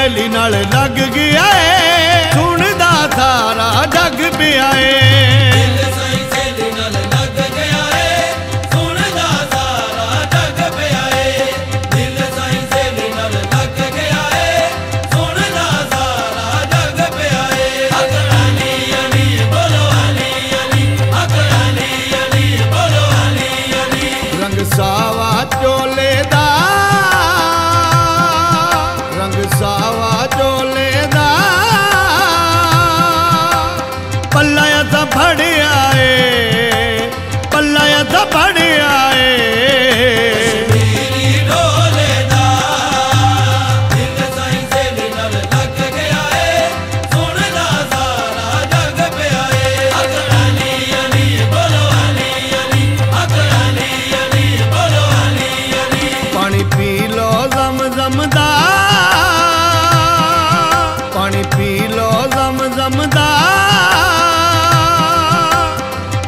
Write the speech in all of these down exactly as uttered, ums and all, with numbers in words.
सहेली नाल लग गया है सुनदा सारा जग पिया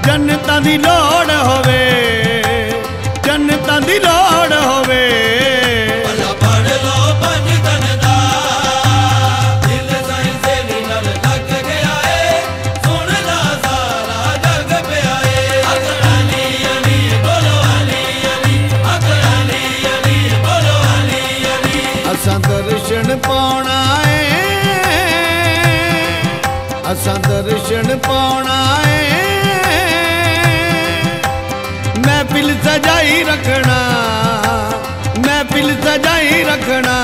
जनता दी लोड़ होवे जनता दी लोड़ होवे असां दर्शन पाउणा है असां दर्शन पाउणा है महफिल सजाई रखना महफिल सजाई रखना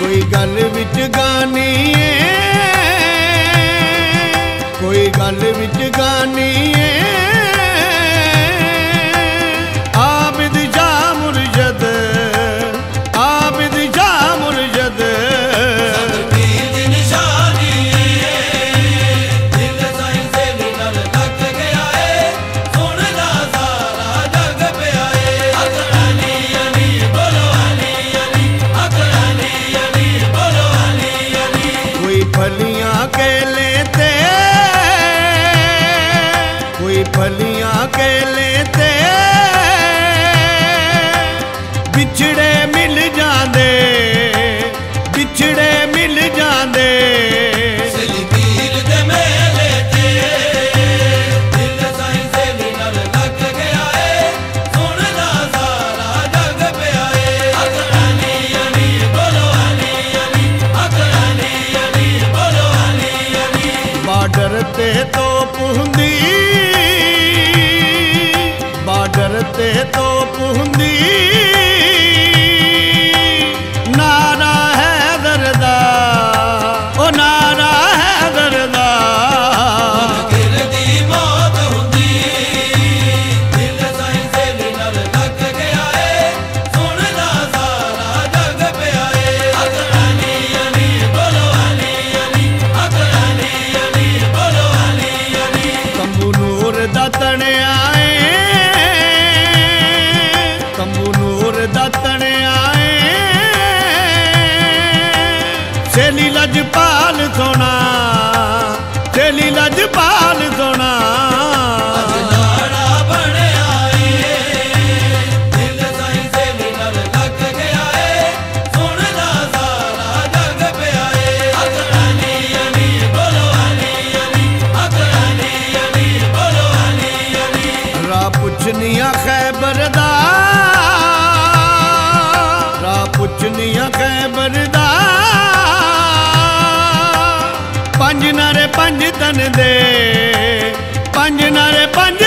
कोई गल विच गानी है कोई गल विच गानी है भलियां केले ते बिछड़े मिल जाते बिछड़े मिल जाते बार्डर ते तोप हुंदी बार्डर ते तोप हुंदी नारा है दरदा ओ नारा है दरदा दिल दी मौत हुंदी दिल साईं सहेली नाल लग गया है सुनदा सारा जग पिया है अकल आली आली बोलो आली आली अकल आली आली बोलो आली आली तंबू नूर दा तणिया सहेली लजपाल सोना सहेली लजपाल सोना रा पुछनिया खैबर दा रा पुछनिया खैबर दा पंज नारे पंज तन दे पंज नारे पंज